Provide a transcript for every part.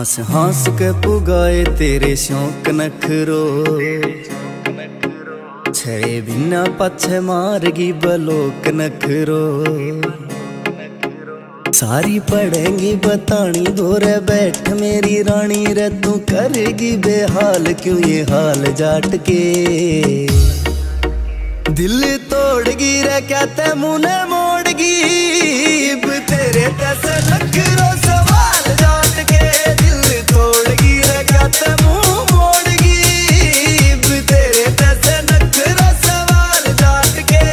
हंस हंस के पुगाए तेरे शौक नखरो, छे बिना पछे मारगी बलोक नखरो। सारी पढ़ेंगी बतानी गोरे बैठ मेरी रानी रे, तू करेगी बेहाल क्यों ये हाल जाट के। दिल तोड़गी रे क्या ते मुने मोड़गी, तेरे तैसे नखरो सवाल जाट के। दिल तोड़गी रे क्या ते मुँह मोड़गी, तेरे तैसे नखरो सवाल जाट के।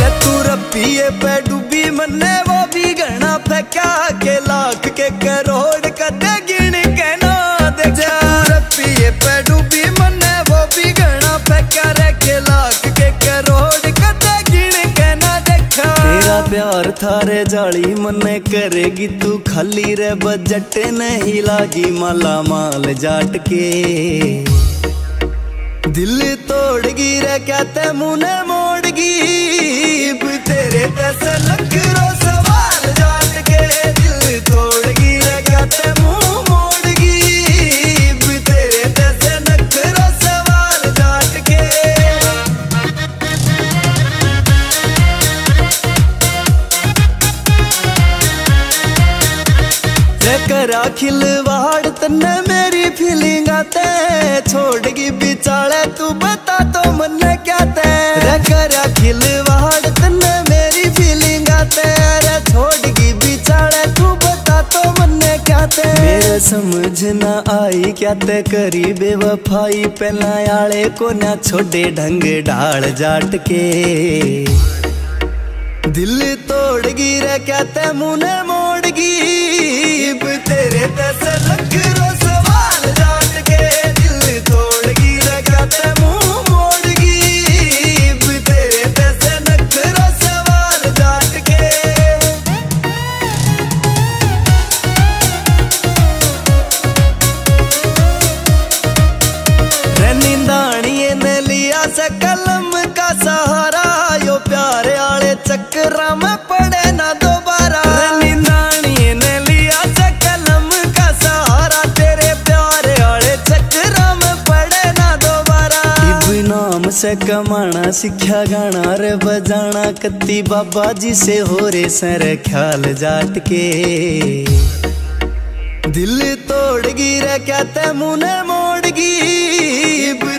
जे तू रपिये पे डूबी मन्ने वो भी गणा पे क्या के लाख के करोड़ कदे गिन के ना दे। जे रपिये पे डूबी मन्ने वो भी गणा पे क्या के लाख के करोड़ कदे गिन के ना देखा। तेरा प्यार थारे जाली मन्ने करेगी तू खाली रे, बजट नहीं लागी माला माल जाट के। दिल तोड़गी रे क्या ते मुने मोड़गी, तेरे तैसे नखरो सवाल जाट के। दिल तोड़गी रे क्या ते मुँह मोड़गी, तेरे तैसे नखरो सवाल जाट के। करा खिलवाड़ तन्ने मेरी फीलिंगा ते, छोड़गी बिचाले तू बता तो मन क्या ते। करा खिलवाड़ तन्ने मेरी फीलिंगा ते, छोड़गी बिचाले तू बता तो मन क्या ते। मेरे समझ ना आई क्या ते करी बेवफाई, पहला आले को ना छोड़े ढंग ढाल जाट के। दिल तोड़गी रे क्या ते मुने मोड़गी, तेरे तैसे नखरो सवाल जाट के। दिल तोड़गी रे क्या ते मुँह मोड़गी, तेरे तैसे नखरो सवाल जाट के। रनिंदाणिये ने लिया से कलम का सहारा, यो प्यारे आले चक्करा में पड़े ना दोबारा। रनिंदाणिये ने लिया से कलम का सहारा, तेरे प्यारे आले चक्करा में पड़े ना दोबारा। इब नाम से कमाना सिखा गाना रे बजाना, कत्ती बाबा जी से हो रे सर ख्याल जाट के। दिल तोड़गी रे क्या ते मुने मोड़गी,